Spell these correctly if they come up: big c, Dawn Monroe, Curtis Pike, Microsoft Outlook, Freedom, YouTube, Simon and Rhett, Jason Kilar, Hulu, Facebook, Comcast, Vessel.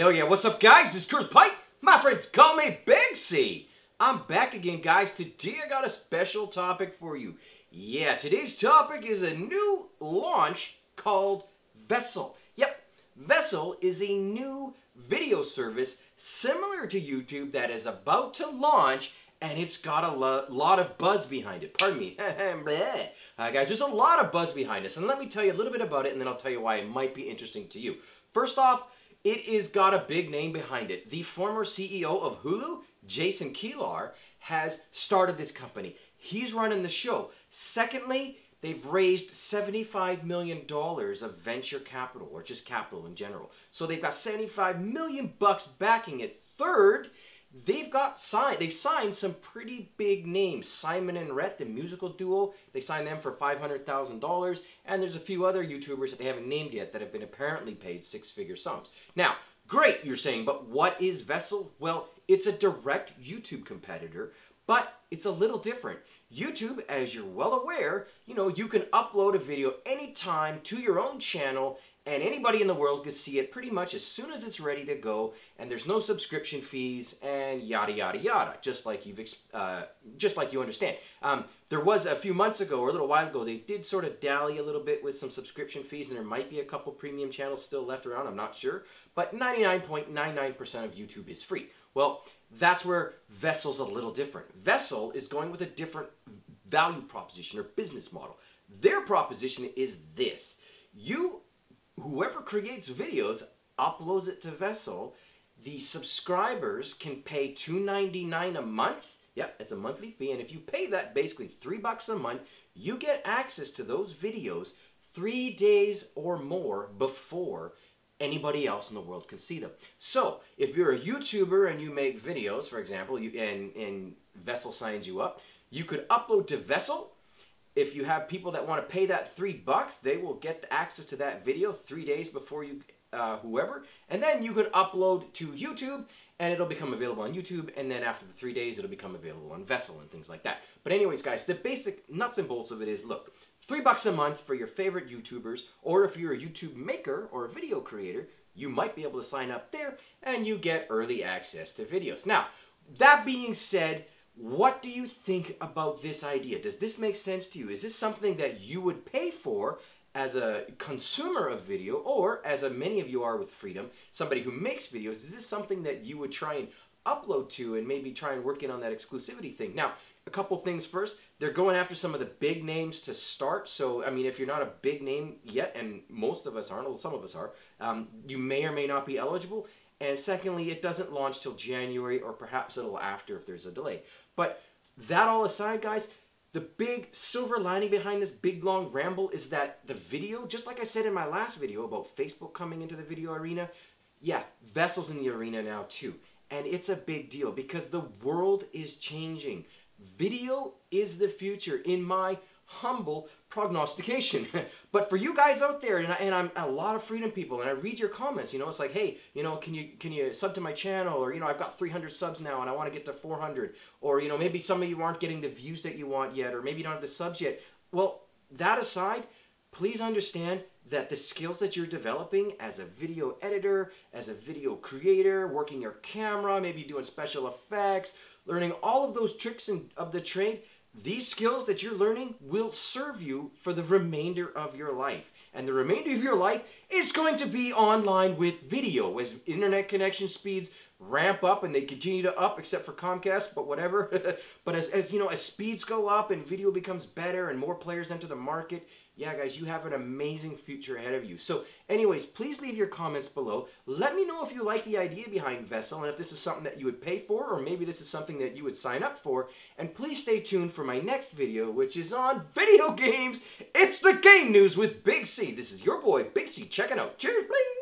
Hell yeah, what's up guys? This is Curtis Pike. My friends call me Big C. I'm back again guys. Today I got a special topic for you. Yeah, today's topic is a new launch called Vessel. Yep, Vessel is a new video service similar to YouTube that is about to launch, and it's got a lot of buzz behind it. Pardon me. Guys, there's a lot of buzz behind this, and let me tell you a little bit about it, and then I'll tell you why it might be interesting to you. First off, it is got a big name behind it. The former CEO of Hulu, Jason Kilar, has started this company. He's running the show. Secondly, they've raised $75 million of venture capital, or just capital in general. So they've got $75 million backing it. Third, they've signed some pretty big names. Simon and Rhett, the musical duo, they signed them for $500,000, and there's a few other YouTubers that they haven't named yet that have been apparently paid six-figure sums. Now, great, you're saying, but what is Vessel? Well, it's a direct YouTube competitor, but it's a little different. YouTube, as you're well aware, you know, you can upload a video anytime to your own channel, and anybody in the world can see it pretty much as soon as it's ready to go, and there's no subscription fees and yada yada yada, just like you understand. There was a few months ago, or a little while ago, they did sort of dally a little bit with some subscription fees, and there might be a couple premium channels still left around, I'm not sure, but 99.99% of YouTube is free. Well, that's where Vessel's a little different. Vessel is going with a different value proposition or business model. Their proposition is this: whoever creates videos, uploads it to Vessel, the subscribers can pay $2.99 a month. Yep, it's a monthly fee, and if you pay that, basically $3 a month, you get access to those videos 3 days or more before anybody else in the world can see them. So, if you're a YouTuber and you make videos, for example, and Vessel signs you up, you could upload to Vessel. If you have people that want to pay that $3, they will get access to that video 3 days before you, whoever. And then you could upload to YouTube, and it'll become available on YouTube. And then after the 3 days, it'll become available on Vessel and things like that. But anyways, guys, the basic nuts and bolts of it is, look, $3 a month for your favorite YouTubers, or if you're a YouTube maker or a video creator, you might be able to sign up there, and you get early access to videos. Now, that being said, what do you think about this idea? Does this make sense to you? Is this something that you would pay for as a consumer of video, or as many of you are with Freedom, somebody who makes videos? Is this something that you would try and upload to, and maybe try and work in on that exclusivity thing? Now, a couple things first. They're going after some of the big names to start. So, I mean, if you're not a big name yet, and most of us aren't, well, some of us are, you may or may not be eligible. And secondly, it doesn't launch till January, or perhaps a little after if there's a delay. But that all aside, guys, the big silver lining behind this big long ramble is that the video, just like I said in my last video about Facebook coming into the video arena, yeah, Vessel's in the arena now too. And it's a big deal because the world is changing. Video is the future in my humble prognostication. But for you guys out there, and I'm a lot of Freedom people, and I read your comments, you know, it's like, hey, you know, can you sub to my channel? Or, you know, I've got 300 subs now and I want to get to 400. Or, you know, maybe some of you aren't getting the views that you want yet, or maybe you don't have the subs yet. Well, that aside, please understand that the skills that you're developing as a video editor, as a video creator, working your camera, maybe doing special effects, learning all of those tricks of the trade, these skills that you're learning will serve you for the remainder of your life. And the remainder of your life is going to be online with video. As internet connection speeds ramp up, and they continue to up, except for Comcast, but whatever. But as you know, as speeds go up and video becomes better and more players enter the market, yeah, guys, you have an amazing future ahead of you. So anyways, please leave your comments below. Let me know if you like the idea behind Vessel, and if this is something that you would pay for, or maybe this is something that you would sign up for. And please stay tuned for my next video, which is on video games. It's the Game News with Big C. This is your boy, Big C, checking out. Cheers, bling!